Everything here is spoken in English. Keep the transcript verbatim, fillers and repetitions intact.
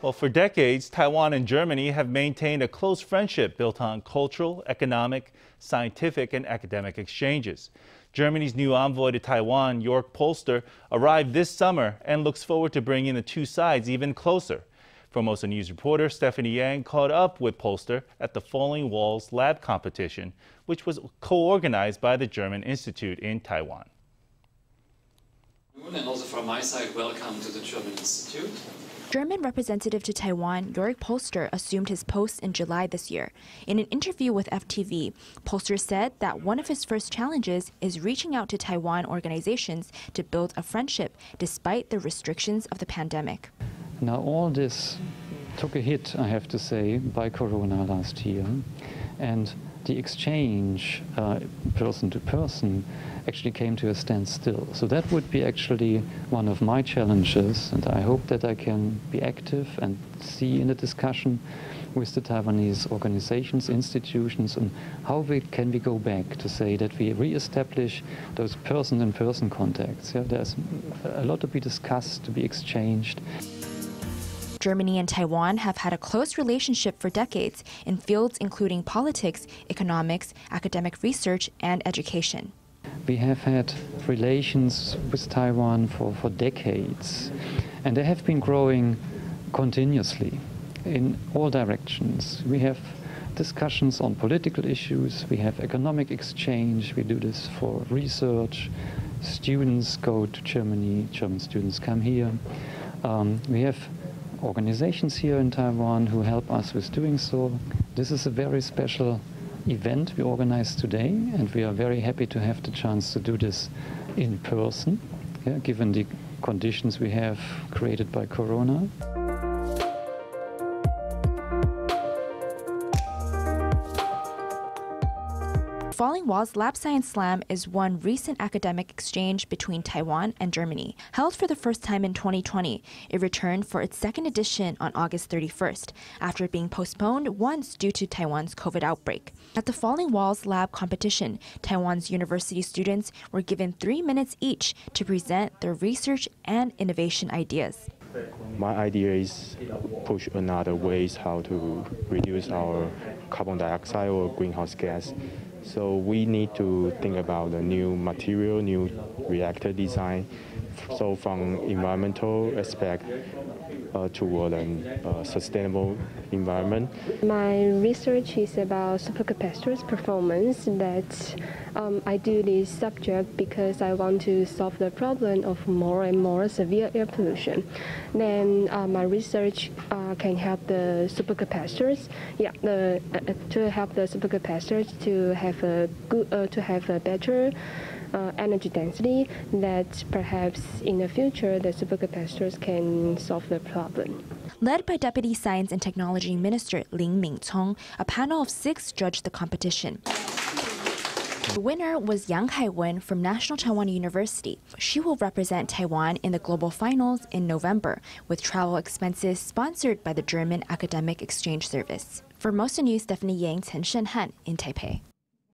Well, for decades, Taiwan and Germany have maintained a close friendship built on cultural, economic, scientific, and academic exchanges. Germany's new envoy to Taiwan, Jörg Polster, arrived this summer and looks forward to bringing the two sides even closer. Formosa News reporter Stephanie Yang caught up with Polster at the Falling Walls Lab competition, which was co-organized by the German Institute in Taiwan. And also from my side, welcome to the German Institute. German representative to Taiwan, Jörg Polster, assumed his post in July this year. In an interview with F T V, Polster said that one of his first challenges is reaching out to Taiwan organizations to build a friendship despite the restrictions of the pandemic. Now all this took a hit, I have to say, by Corona last year, and the exchange uh, person to person actually came to a standstill. So that would be actually one of my challenges, and I hope that I can be active and see in the discussion with the Taiwanese organizations, institutions, and how we can we go back to say that we reestablish those person-to-person contacts. Yeah, there's a lot to be discussed, to be exchanged. Germany and Taiwan have had a close relationship for decades in fields including politics, economics, academic research, and education. We have had relations with Taiwan for, for decades, and they have been growing continuously in all directions. We have discussions on political issues, we have economic exchange, we do this for research. Students go to Germany, German students come here. Um, we have organizations here in Taiwan who help us with doing so. This is a very special event we organized today, and we are very happy to have the chance to do this in person, yeah, given the conditions we have created by Corona. Falling Walls Lab Science Slam is one recent academic exchange between Taiwan and Germany. Held for the first time in twenty twenty, it returned for its second edition on August thirty-first, after being postponed once due to Taiwan's COVID outbreak. At the Falling Walls Lab competition, Taiwan's university students were given three minutes each to present their research and innovation ideas. My idea is push another ways how to reduce our carbon dioxide or greenhouse gas. So we need to think about the new material, new reactor design. So from environmental aspect uh, toward a uh, sustainable environment. My research is about supercapacitors performance. That um, I do this subject because I want to solve the problem of more and more severe air pollution. Then uh, my research uh, can help the supercapacitors. Yeah, the, uh, to help the supercapacitors to have a good, uh, to have a better. Uh, energy density, that perhaps in the future the supercapacitors can solve the problem. Led by Deputy Science and Technology Minister Ling Ming-tsong, a panel of six judged the competition. The winner was Yang Kai-wen from National Taiwan University. She will represent Taiwan in the global finals in November, with travel expenses sponsored by the German Academic Exchange Service. For Formosa News, Stephanie Yang, Chen Shenhan in Taipei.